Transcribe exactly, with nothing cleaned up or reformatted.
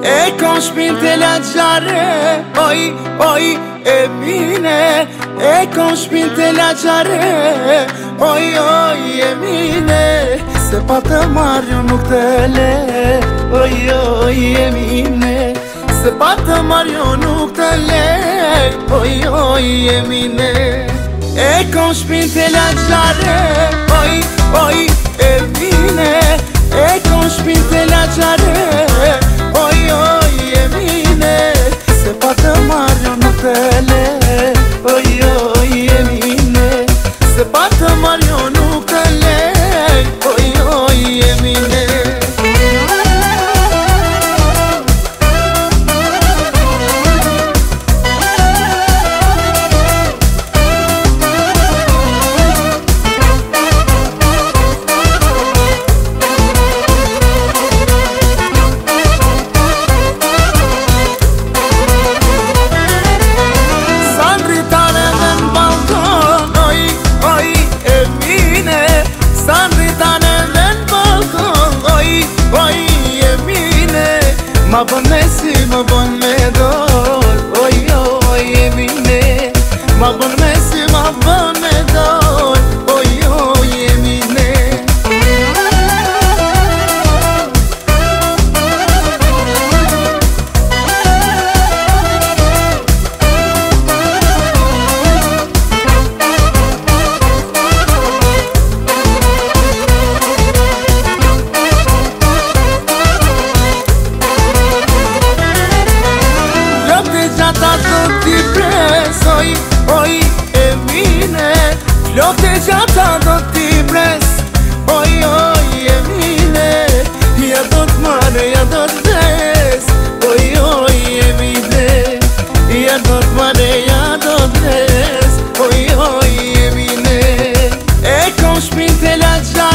ای کاش بین دلت جره آی آی امینه، ای کاش بین دلت جره آی آی امینه، سپاته ماریو نکتله آی آی امینه، سپاته ماریو نکتله آی آی امینه، ای کاش بین دلت جره آی آی امینه، ای کاش بین دلت جره ما بنسي ما بندور اوي اوي امينه، ما بنسي ما بندور اوي اوي امينه. Oy, oy, Emine, lo que ya tanto te pres. Oy, oy, Emine, ya dos manos, ya dos tres. Oy, oy, Emine, ya dos manos, ya dos tres. Oy, oy, Emine, e con spintela ya.